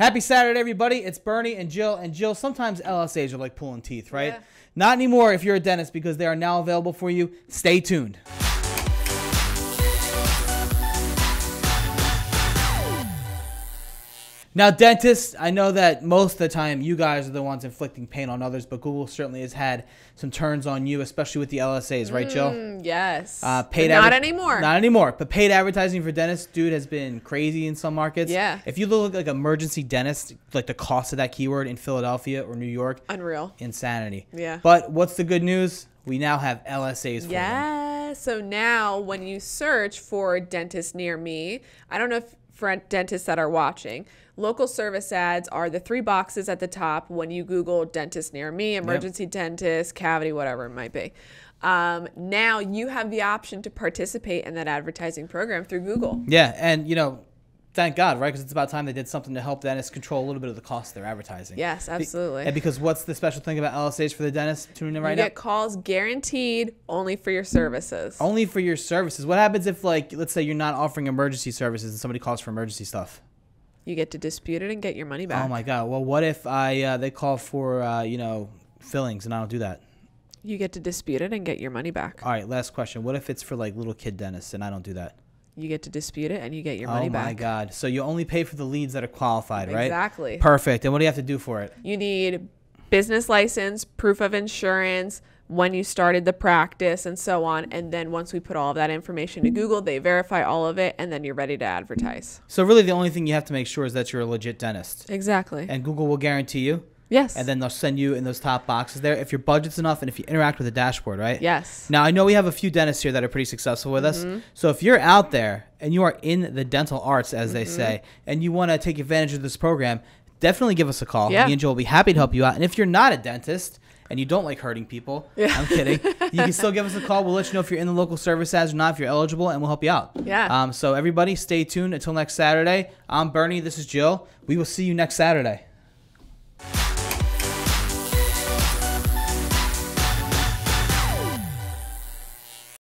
Happy Saturday, everybody. It's Bernie and Jill. And Jill, sometimes LSAs are like pulling teeth, right? Yeah. Not anymore if you're a dentist, because they are now available for you. Stay tuned. Now, dentists, I know that most of the time you guys are the ones inflicting pain on others, but Google certainly has had some turns on you, especially with the LSAs, right, Jill? Yes. Not anymore. Not anymore. But paid advertising for dentists, dude, has been crazy in some markets. Yeah. If you look like emergency dentist, like the cost of that keyword in Philadelphia or New York. Unreal. Insanity. Yeah. But what's the good news? We now have LSAs for them. So now when you search for dentist near me, I don't know if for dentists that are watching, local service ads are the three boxes at the top when you Google dentist near me, emergency dentist, cavity, whatever it might be. Now you have the option to participate in that advertising program through Google. Yeah, and you know, thank God, right? Because it's about time they did something to help dentists control a little bit of the cost of their advertising. Yes, absolutely. And because what's the special thing about LSAs for the dentist? Tune in right now. You get calls guaranteed only for your services. Only for your services. What happens if, like, let's say you're not offering emergency services and somebody calls for emergency stuff? You get to dispute it and get your money back. Oh, my God. Well, what if they call for, you know, fillings and I don't do that? You get to dispute it and get your money back. All right, last question. What if it's for, like, little kid dentists and I don't do that? You get to dispute it and you get your money back. Oh my God. So you only pay for the leads that are qualified, right? Exactly. Perfect. And what do you have to do for it? You need business license, proof of insurance, when you started the practice, and so on. And then once we put all of that information to Google, they verify all of it, and then you're ready to advertise. So really the only thing you have to make sure is that you're a legit dentist. Exactly. And Google will guarantee you. Yes. And then they'll send you in those top boxes there if your budget's enough and if you interact with the dashboard, right? Yes. Now, I know we have a few dentists here that are pretty successful with us. So if you're out there and you are in the dental arts, as they say, and you want to take advantage of this program, definitely give us a call. Yeah. Me and Joel will be happy to help you out. And if you're not a dentist and you don't like hurting people, I'm kidding, you can still give us a call. We'll let you know if you're in the local service ads or not, if you're eligible, and we'll help you out. Yeah. So everybody, stay tuned. Until next Saturday, I'm Bernie. This is Jill. We will see you next Saturday.